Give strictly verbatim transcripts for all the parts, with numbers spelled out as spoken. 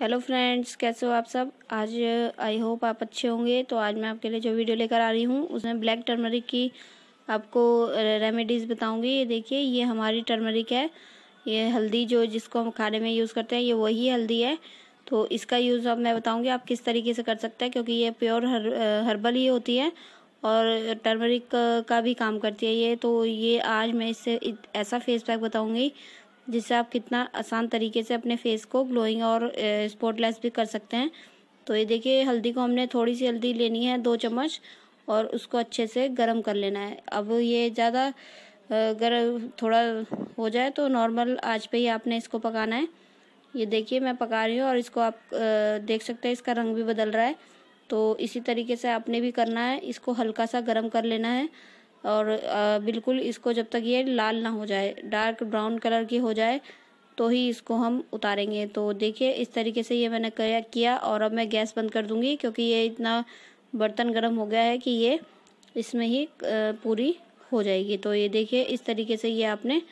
Hello friends, कैसे हो आप सब। आज आई होप आप अच्छे होंगे। तो आज मैं आपके लिए जो वीडियो लेकर आ रही हूँ उसमें ब्लैक टर्मरिक की आपको रेमेडीज़ बताऊँगी। ये देखिए, ये हमारी टर्मरिक है। ये हल्दी जो जिसको हम खाने में यूज़ करते हैं ये वही हल्दी है। तो इसका यूज़ अब मैं बताऊँगी आप किस तरीके से कर सकते हैं, क्योंकि ये प्योर हर, हर्बल ही होती है और टर्मरिक का भी काम करती है ये। तो ये आज मैं इससे ऐसा फेस पैक बताऊँगी जिससे आप कितना आसान तरीके से अपने फेस को ग्लोइंग और स्पॉटलेस भी कर सकते हैं। तो ये देखिए, हल्दी को हमने थोड़ी सी हल्दी लेनी है, दो चम्मच, और उसको अच्छे से गर्म कर लेना है। अब ये ज़्यादा गर्म थोड़ा हो जाए तो नॉर्मल आंच पे ही आपने इसको पकाना है। ये देखिए, मैं पका रही हूँ और इसको आप देख सकते हैं, इसका रंग भी बदल रहा है। तो इसी तरीके से आपने भी करना है। इसको हल्का सा गर्म कर लेना है और बिल्कुल इसको जब तक ये लाल ना हो जाए, डार्क ब्राउन कलर की हो जाए, तो ही इसको हम उतारेंगे। तो देखिए, इस तरीके से ये मैंने किया और अब मैं गैस बंद कर दूंगी, क्योंकि ये इतना बर्तन गर्म हो गया है कि ये इसमें ही पूरी हो जाएगी। तो ये देखिए, इस तरीके से ये आपने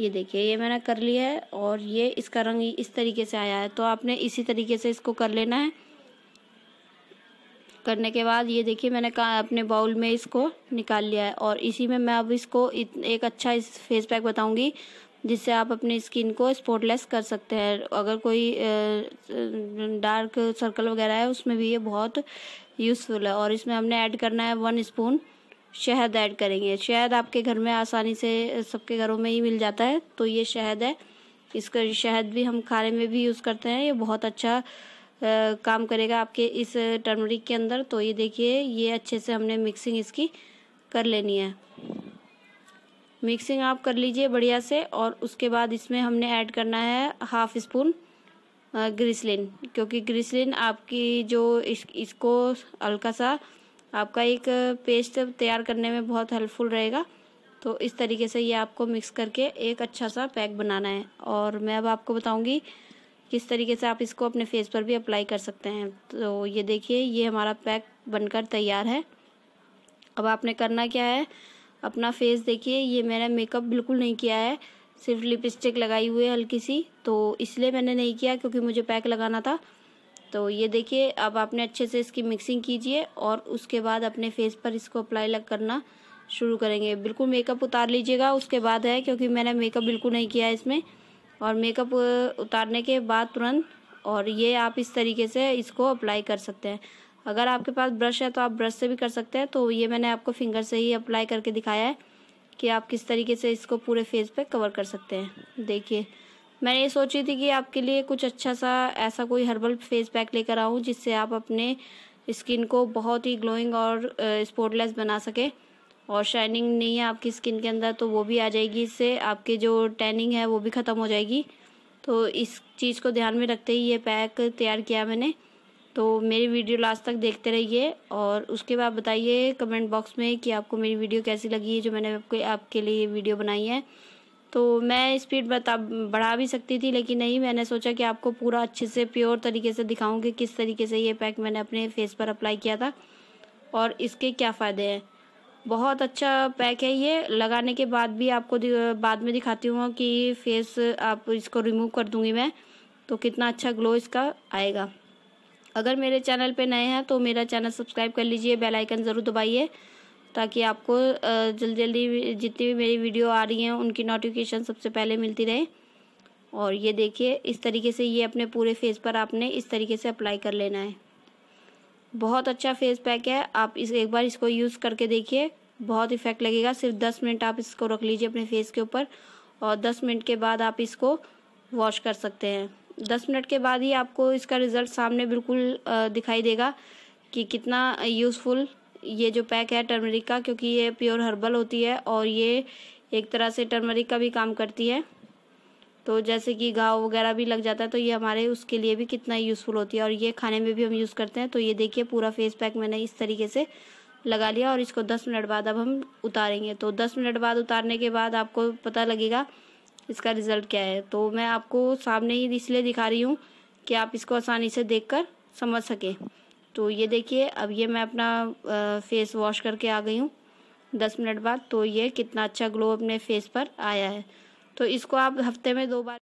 ये देखिए ये मैंने कर लिया है और ये इसका रंग इस तरीके से आया है। तो आपने इसी तरीके से इसको कर लेना है। करने के बाद ये देखिए, मैंने कहा अपने बाउल में इसको निकाल लिया है और इसी में मैं अब इसको एक अच्छा इस फेस पैक बताऊंगी जिससे आप अपनी स्किन को स्पॉटलेस कर सकते हैं। अगर कोई डार्क सर्कल वगैरह है उसमें भी ये बहुत यूज़फुल है। और इसमें हमने ऐड करना है वन स्पून शहद ऐड करेंगे। शहद आपके घर में आसानी से सबके घरों में ही मिल जाता है। तो ये शहद है, इसका शहद भी हम खाने में भी यूज़ करते हैं। ये बहुत अच्छा आ, काम करेगा आपके इस टर्मरिक के अंदर। तो ये देखिए, ये अच्छे से हमने मिक्सिंग इसकी कर लेनी है। मिक्सिंग आप कर लीजिए बढ़िया से। और उसके बाद इसमें हमने ऐड करना है हाफ स्पून ग्लिसरीन, क्योंकि ग्लिसरीन आपकी जो इस, इसको हल्का सा आपका एक पेस्ट तैयार करने में बहुत हेल्पफुल रहेगा। तो इस तरीके से ये आपको मिक्स करके एक अच्छा सा पैक बनाना है। और मैं अब आपको बताऊँगी किस तरीके से आप इसको अपने फेस पर भी अप्लाई कर सकते हैं। तो ये देखिए, ये हमारा पैक बनकर तैयार है। अब आपने करना क्या है, अपना फेस देखिए। ये मैंने मेकअप बिल्कुल नहीं किया है, सिर्फ लिपस्टिक लगाई हुई है हल्की सी। तो इसलिए मैंने नहीं किया क्योंकि मुझे पैक लगाना था। तो ये देखिए, अब आपने अच्छे से इसकी मिक्सिंग कीजिए और उसके बाद अपने फेस पर इसको अप्लाई करना शुरू करेंगे। बिल्कुल मेकअप उतार लीजिएगा उसके बाद है, क्योंकि मैंने मेकअप बिल्कुल नहीं किया है इसमें। और मेकअप उतारने के बाद तुरंत और ये आप इस तरीके से इसको अप्लाई कर सकते हैं। अगर आपके पास ब्रश है तो आप ब्रश से भी कर सकते हैं। तो ये मैंने आपको फिंगर से ही अप्लाई करके दिखाया है कि आप किस तरीके से इसको पूरे फेस पे कवर कर सकते हैं। देखिए, मैंने ये सोची थी कि आपके लिए कुछ अच्छा सा ऐसा कोई हर्बल फेस पैक लेकर आऊँ जिससे आप अपने स्किन को बहुत ही ग्लोइंग और स्पॉटलेस बना सके। और शाइनिंग नहीं है आपकी स्किन के अंदर तो वो भी आ जाएगी, इससे आपके जो टैनिंग है वो भी ख़त्म हो जाएगी। तो इस चीज़ को ध्यान में रखते ही ये पैक तैयार किया मैंने। तो मेरी वीडियो लास्ट तक देखते रहिए और उसके बाद बताइए कमेंट बॉक्स में कि आपको मेरी वीडियो कैसी लगी है जो मैंने आपके आपके लिए ये वीडियो बनाई है। तो मैं स्पीड बता बढ़ा भी सकती थी, लेकिन नहीं, मैंने सोचा कि आपको पूरा अच्छे से प्योर तरीके से दिखाऊँ कि किस तरीके से ये पैक मैंने अपने फेस पर अप्लाई किया था और इसके क्या फ़ायदे हैं। बहुत अच्छा पैक है ये। लगाने के बाद भी आपको बाद में दिखाती हूँ कि फेस आप इसको रिमूव कर दूँगी मैं, तो कितना अच्छा ग्लो इसका आएगा। अगर मेरे चैनल पे नए हैं तो मेरा चैनल सब्सक्राइब कर लीजिए, बेल आइकन ज़रूर दबाइए ताकि आपको जल्दी जल्दी जितनी भी मेरी वीडियो आ रही हैं उनकी नोटिफिकेशन सबसे पहले मिलती रहे। और ये देखिए, इस तरीके से ये अपने पूरे फेस पर आपने इस तरीके से अप्लाई कर लेना है। बहुत अच्छा फेस पैक है, आप इस एक बार इसको यूज़ करके देखिए, बहुत इफेक्ट लगेगा। सिर्फ दस मिनट आप इसको रख लीजिए अपने फेस के ऊपर और दस मिनट के बाद आप इसको वॉश कर सकते हैं। दस मिनट के बाद ही आपको इसका रिज़ल्ट सामने बिल्कुल दिखाई देगा कि कितना यूज़फुल ये जो पैक है टर्मरिक का, क्योंकि ये प्योर हर्बल होती है और ये एक तरह से टर्मरिक का भी काम करती है। तो जैसे कि घाव वगैरह भी लग जाता है तो ये हमारे उसके लिए भी कितना यूज़फुल होती है और ये खाने में भी हम यूज़ करते हैं। तो ये देखिए, पूरा फेस पैक मैंने इस तरीके से लगा लिया और इसको दस मिनट बाद अब हम उतारेंगे। तो दस मिनट बाद उतारने के बाद आपको पता लगेगा इसका रिज़ल्ट क्या है। तो मैं आपको सामने ही इसलिए दिखा रही हूँ कि आप इसको आसानी से देख कर समझ सकें। तो ये देखिए, अब ये मैं अपना फेस वॉश करके आ गई हूँ दस मिनट बाद। तो ये कितना अच्छा ग्लो अपने फेस पर आया है। तो इसको आप हफ्ते में दो बार